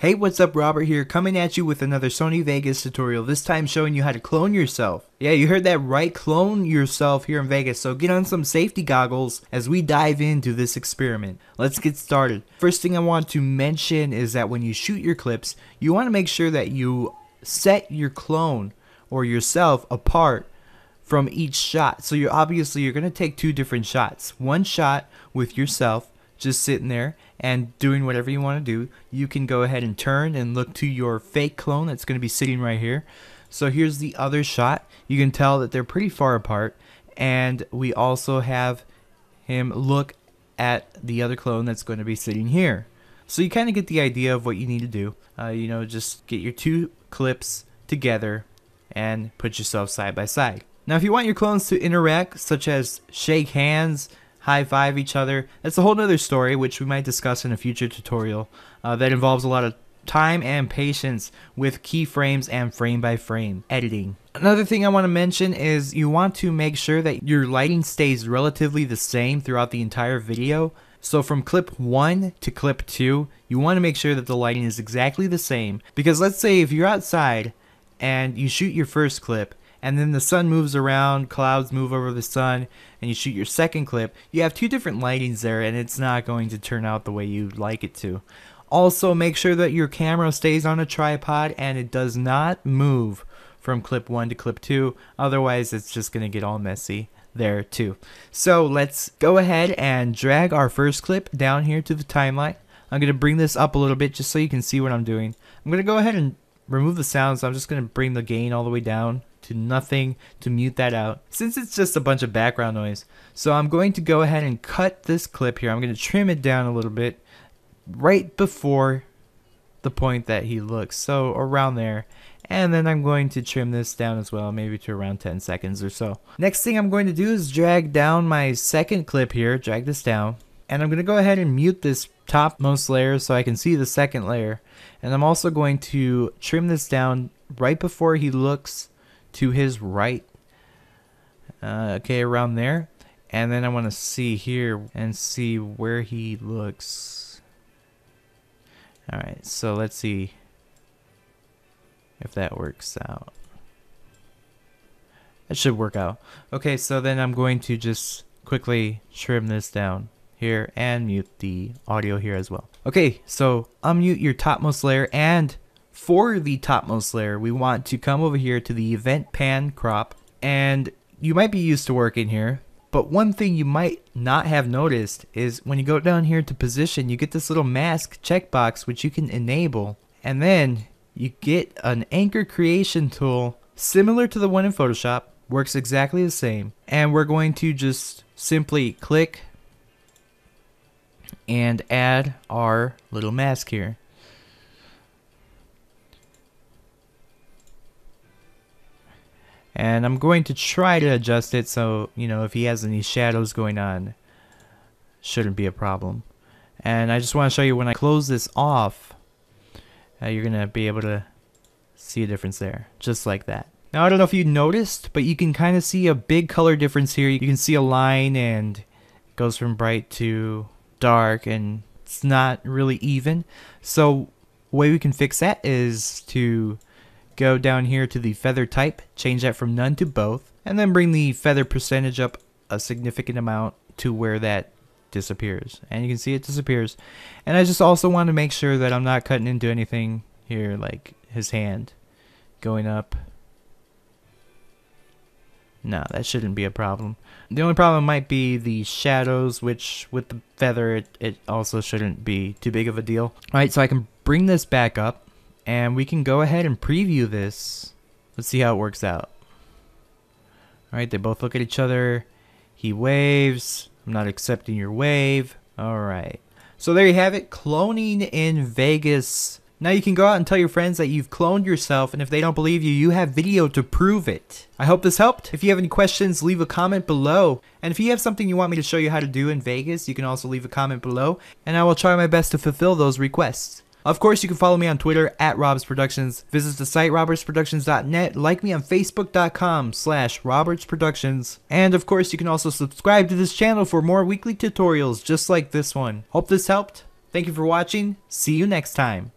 Hey, what's up, Robert here, coming at you with another Sony Vegas tutorial, this time showing you how to clone yourself. Yeah, you heard that right, clone yourself here in Vegas, so get on some safety goggles as we dive into this experiment. Let's get started. First thing I want to mention is that when you shoot your clips, you want to make sure that you set your clone or yourself apart from each shot. So you're going to take two different shots. One shot with yourself just sitting there and doing whatever you want to do. You can go ahead and turn and look to your fake clone that's going to be sitting right here. So here's the other shot. You can tell that they're pretty far apart, and we also have him look at the other clone that's going to be sitting here. So you kind of get the idea of what you need to do. You know, just get your two clips together and put yourself side by side. Now if you want your clones to interact, such as shake hands, high-five each other, that's a whole nother story which we might discuss in a future tutorial that involves a lot of time and patience with keyframes and frame-by-frame editing. Another thing I want to mention is you want to make sure that your lighting stays relatively the same throughout the entire video. So from clip 1 to clip 2, you want to make sure that the lighting is exactly the same, because let's say if you're outside and you shoot your first clip and then the sun moves around, clouds move over the sun, and you shoot your second clip, you have two different lightings there and it's not going to turn out the way you'd like it to. Also, make sure that your camera stays on a tripod and it does not move from clip 1 to clip 2, otherwise it's just going to get all messy there too. So let's go ahead and drag our first clip down here to the timeline. I'm going to bring this up a little bit just so you can see what I'm doing. I'm going to go ahead and remove the sound, so I'm just going to bring the gain all the way down to nothing to mute that out, since it's just a bunch of background noise. So I'm going to go ahead and cut this clip here. I'm going to trim it down a little bit right before the point that he looks, so around there, and then I'm going to trim this down as well, maybe to around 10 seconds or so. Next thing I'm going to do is drag down my second clip here, drag this down, and I'm going to go ahead and mute this topmost layer so I can see the second layer, and I'm also going to trim this down right before he looks to his right, okay, around there, and then I want to see here and see where he looks. Alright, so let's see if that works out. That should work out. Okay, so then I'm going to just quickly trim this down here and mute the audio here as well. Okay, so unmute your topmost layer, and for the topmost layer, we want to come over here to the event pan crop, and you might be used to working here, but one thing you might not have noticed is when you go down here to position, you get this little mask checkbox which you can enable, and then you get an anchor creation tool similar to the one in Photoshop, works exactly the same, and we're going to just simply click and add our little mask here. And I'm going to try to adjust it so, you know, if he has any shadows going on, shouldn't be a problem. And I just want to show you when I close this off, you're going to be able to see a difference there, just like that. Now, I don't know if you noticed, but you can kind of see a big color difference here. You can see a line and it goes from bright to dark, and it's not really even. So the way we can fix that is to go down here to the feather type, change that from none to both, and then bring the feather percentage up a significant amount to where that disappears. And you can see it disappears. And I just also want to make sure that I'm not cutting into anything here, like his hand going up. No, that shouldn't be a problem. The only problem might be the shadows, which with the feather, it also shouldn't be too big of a deal. Alright, so I can bring this back up, and we can go ahead and preview this. Let's see how it works out. Alright, they both look at each other. He waves. I'm not accepting your wave. Alright. So there you have it. Cloning in Vegas. Now you can go out and tell your friends that you've cloned yourself, and if they don't believe you, you have video to prove it. I hope this helped. If you have any questions, leave a comment below. And if you have something you want me to show you how to do in Vegas, you can also leave a comment below, and I will try my best to fulfill those requests. Of course, you can follow me on Twitter at Robert's Productions. Visit the site robertsproductions.net. Like me on facebook.com/robertsproductions. And of course, you can also subscribe to this channel for more weekly tutorials just like this one. Hope this helped. Thank you for watching. See you next time.